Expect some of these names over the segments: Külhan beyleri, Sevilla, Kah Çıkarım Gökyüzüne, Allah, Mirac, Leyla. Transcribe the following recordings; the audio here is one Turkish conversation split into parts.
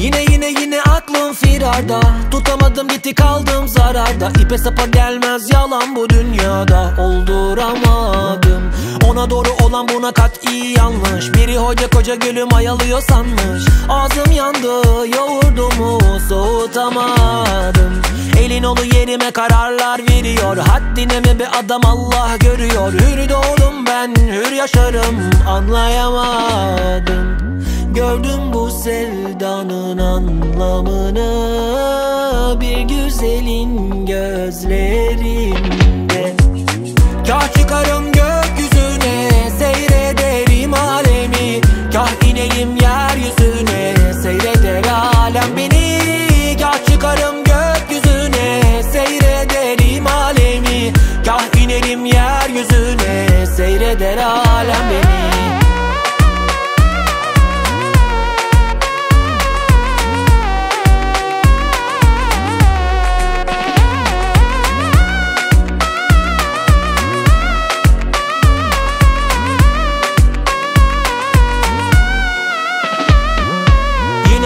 Yine aklım firarda, tutamadım gitti kaldım zararda. İpe sapa gelmez yalan bu dünyada, olduramadım. Ona doğru olan buna kat'i yanlış. Biri hoca koca gülü mayalıyor sanmış. Ağzım yandı, yoğurdumu soğutamadım. Elin olu yerime kararlar veriyor. Haddine mi be adam, Allah görüyor. Hür doğdum ben, hür yaşarım, anlayamadım. Gördüm bu sevdanın anlamını bir güzelin gözlerinde. Kah çıkarım gökyüzüne, seyrederim alemi. Kah ineyim yeryüzüne, seyreder alem beni. Kah çıkarım gökyüzüne, seyrederim alemi. Kah inerim yeryüzüne, seyreder alem beni.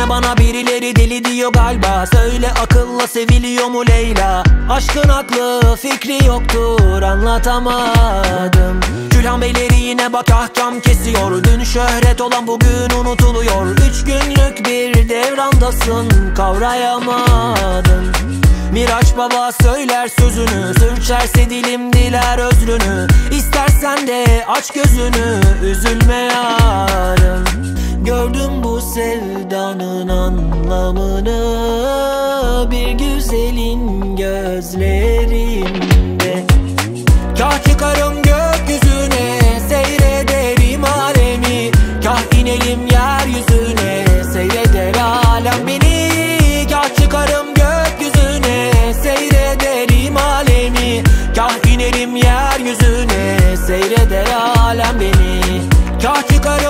Bana birileri deli diyor galiba. Söyle akılla seviliyor mu Leyla? Aşkın aklı fikri yoktur, anlatamadım. Külhan beyleri yine bak ahkam kesiyor. Dün şöhret olan bugün unutuluyor. 3 günlük bir devrandasın, kavrayamadım. Mirac baba söyler sözünü, sürçerse dilim diler özrünü. İstersen de aç gözünü, üzülme yarım. Gördüm bu sevdanın anlamını bir güzelin gözlerinde. Kah çıkarım gökyüzüne, seyrederim alemi. Kah inelim yeryüzüne, seyreder alem beni. Kah çıkarım gökyüzüne, seyrederim alemi. Kah inelim yeryüzüne, seyreder alem beni. Kah çıkarım